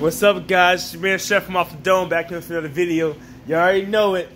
What's up, guys? It's your man Chef from Off the Dome, back here for another video. You already know it.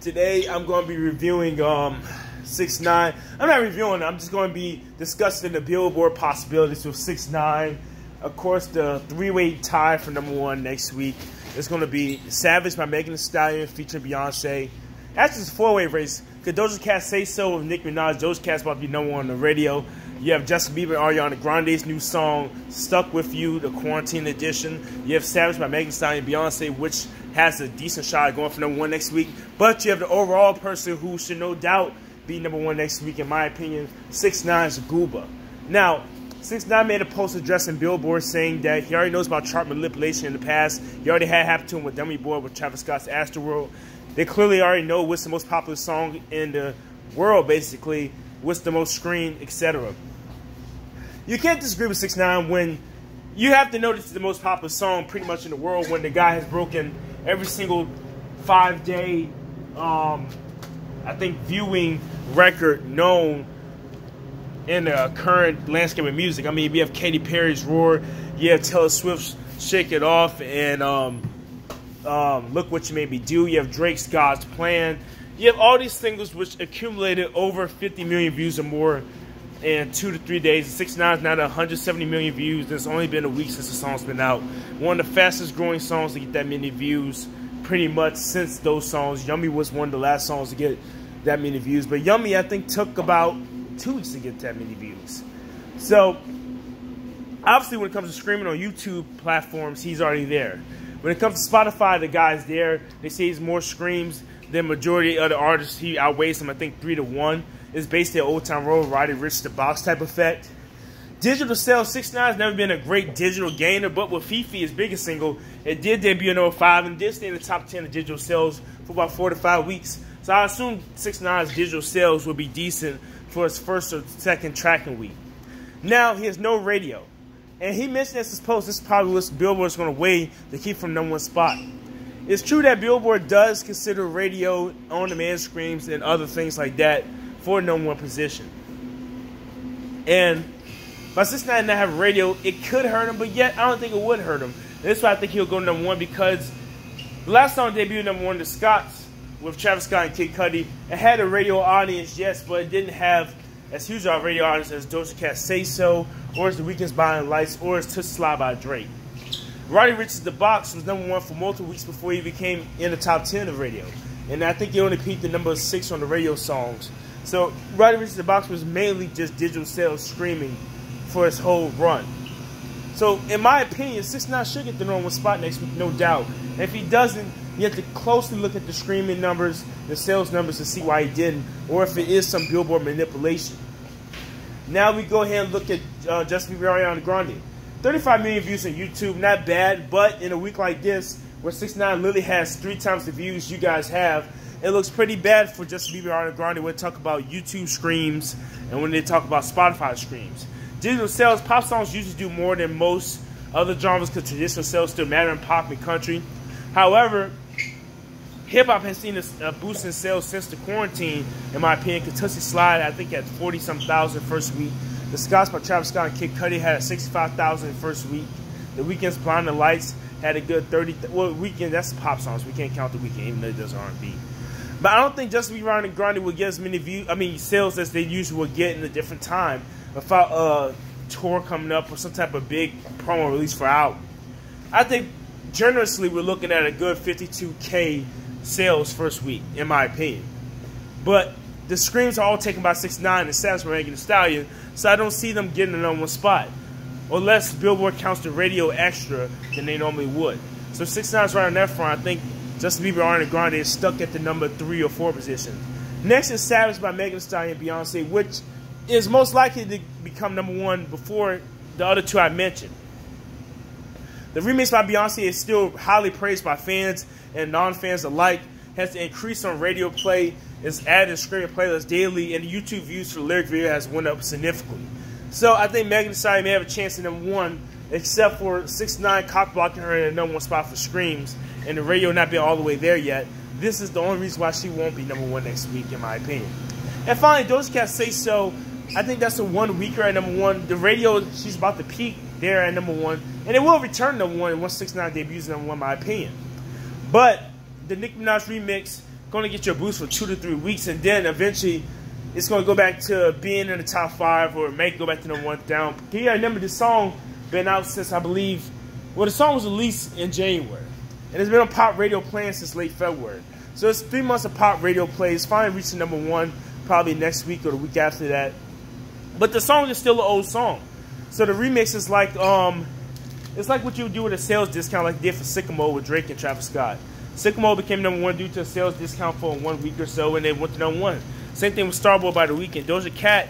Today, I'm going to be reviewing 6ix9ine. I'm not reviewing, I'm just going to be discussing the Billboard possibilities with 6ix9ine. Of course, the three-way tie for #1 next week. It's going to be Savage by Megan Thee Stallion featuring Beyoncé. That's just a four-way race. Could Doja Cat Say So with Nicki Minaj? Doja Cat's about to be #1 on the radio. You have Justin Bieber and Ariana Grande's new song, Stuck With You, the Quarantine Edition. You have Savage by Megan Thee Stallion and Beyonce, which has a decent shot at going for #1 next week. But you have the overall person who should no doubt be #1 next week, in my opinion, 6ix9ine's Gooba. Now, 6ix9ine made a post addressing Billboard saying that he already knows about chart manipulation in the past. He already had happened to him with Dummy Boy with Travis Scott's Astroworld. They clearly already know what's the most popular song in the world, basically, what's the most streamed, etc. You can't disagree with 6ix9ine when you have to know this is the most popular song pretty much in the world when the guy has broken every single 5-day, I think, viewing record known in the current landscape of music. I mean, we have Katy Perry's Roar, you have Taylor Swift's Shake It Off, and Look What You Made Me Do. You have Drake's God's Plan. You have all these singles which accumulated over 50 million views or more in 2 to 3 days. 6ix9ine's now at 170 million views. It's only been a week since the song's been out. One of the fastest growing songs to get that many views pretty much since those songs. Yummy was one of the last songs to get that many views. But Yummy, I think, took about 2 weeks to get that many views. So, obviously, when it comes to streaming on YouTube platforms, he's already there. When it comes to Spotify, the guy's there. They say he's more streams than majority of the artists. He outweighs them, I think, 3 to 1. It's basically an Old Town Road, Roddy Ricch, the box type effect. Digital sales, 6ix9ine's never been a great digital gainer, but with Fifi, his biggest single, it did debut in '05 and did stay in the top 10 of digital sales for about 4 to 5 weeks. So I assume 6ix9ine's digital sales will be decent for his first or second tracking week. Now, he has no radio. And he mentioned in his post, this is probably what Billboard's going to weigh to keep from #1 spot. It's true that Billboard does consider radio, on-demand streams, and other things like that for #1 position. And by 6ix9ine not having radio, it could hurt him, but yet I don't think it would hurt him. And that's why I think he'll go #1, because the last song debuted #1, The Scots, with Travis Scott and Kid Cudi. It had a radio audience, yes, but it didn't have as huge of a radio audience as Doja Cat Say So, or as The Weeknd's Blinding Lights, or as Tootsie Slide by Drake. Roddy Ricch's The Box was #1 for multiple weeks before he became in the top 10 of radio. And I think he only peaked at #6 on the radio songs. So Roddy Ricch's The Box was mainly just digital sales streaming for his whole run. So in my opinion, 6ix9ine should get the #1 spot next week, no doubt. And if he doesn't, you have to closely look at the streaming numbers, the sales numbers, to see why he didn't, or if it is some Billboard manipulation. Now we go ahead and look at Justin Bieber, Ariana Grande. 35 million views on YouTube, not bad, but in a week like this, where 6ix9ine literally has 3 times the views you guys have, it looks pretty bad for Justin Bieber, Ariana Grande when they talk about YouTube streams and when they talk about Spotify streams. Digital sales, pop songs usually do more than most other genres because traditional sales still matter in pop and country. However, hip-hop has seen a boost in sales since the quarantine, in my opinion. Tootsie Slide, I think, at 40-some thousand first week. The Scots by Travis Scott and Kid Cudi had a 65,000 first week. The Weeknd's Blinding Lights had a good 30... Well, Weeknd, that's pop songs. We can't count The Weeknd, even though it does R&B. But I don't think Justin Bieber and Ariana Grande will get as many views, sales as they usually would get in a different time without a tour coming up or some type of big promo release for out. I think... generously, we're looking at a good 52K sales first week, in my opinion. But the streams are all taken by 6ix9ine and Savage by Megan Thee Stallion, so I don't see them getting an #1 spot. Unless Billboard counts the radio extra than they normally would. So 6ix9ine's right on that front. I think Justin Bieber and Ariana Grande is stuck at the #3 or #4 position. Next is Savage by Megan Thee Stallion and Beyonce, which is most likely to become #1 before the other two I mentioned. The remix by Beyoncé is still highly praised by fans and non-fans alike. Has increased on radio play, is added streaming playlists daily, and the YouTube views for the lyric video has went up significantly. So I think Megan Thee Stallion may have a chance in #1, except for 6ix9ine cock-blocking her in the #1 spot for streams, and the radio not being all the way there yet. This is the only reason why she won't be #1 next week, in my opinion. And finally, Doja Cat Say So. I think that's the one weaker at #1. The radio, she's about to peak there at #1. And it will return number one once 6ix9ine debuts number one, in my opinion. But the Nicki Minaj remix going to get your boost for 2 to 3 weeks, and then eventually it's going to go back to being in the top 5, or it may go back to number 1 down. Can you remember this song been out since, I believe, well, the song was released in January, and it's been on pop radio playing since late February. So it's 3 months of pop radio plays, finally reaching number 1 probably next week or the week after that. But the song is still an old song. So the remix is like, it's like what you would do with a sales discount, like they did for Sycamore with Drake and Travis Scott. Sycamore became number 1 due to a sales discount for 1 week or so, and they went to number 1. Same thing with Starboy by The Weeknd. Doja Cat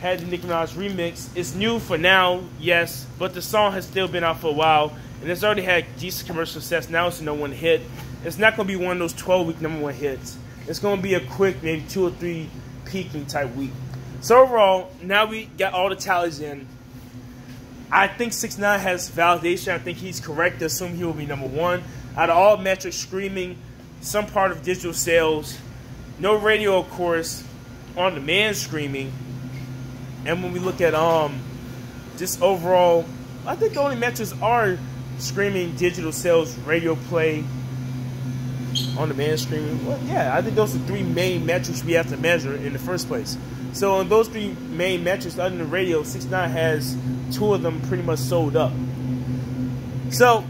had the Nicki Minaj remix. It's new for now, yes, but the song has still been out for a while, and it's already had decent commercial success. Now it's a number 1 hit. It's not going to be one of those 12-week number 1 hits. It's going to be a quick, maybe 2 or 3 peaking type week. So overall, now we got all the tallies in. I think 6ix9ine has validation. I think he's correct to assume he will be number 1. Out of all metrics, streaming, some part of digital sales, no radio, of course, on-demand streaming. And when we look at just overall, I think the only metrics are streaming, digital sales, radio play, on-demand streaming. Well, yeah, I think those are 3 main metrics we have to measure in the first place. So on those 3 main metrics, other than the radio, 6ix9ine has 2 of them pretty much sold up. So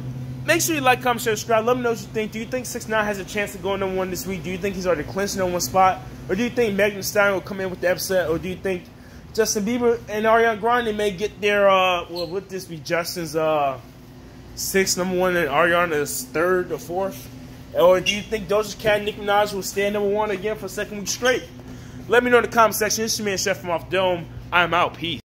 make sure you like, comment, share, subscribe. Let me know what you think. Do you think 6ix9ine has a chance to go number 1 this week? Do you think he's already clinched number 1 spot? Or do you think Megan Thee Stallion will come in with the upset? Or do you think Justin Bieber and Ariana Grande may get their, well, would this be Justin's 6th number 1 and Ariana's 3rd or 4th? Or do you think Doja Cat and Nicki Minaj will stay number 1 again for a second week straight? Let me know in the comment section. This is your man, Chef from Off the Dome. I'm out. Peace.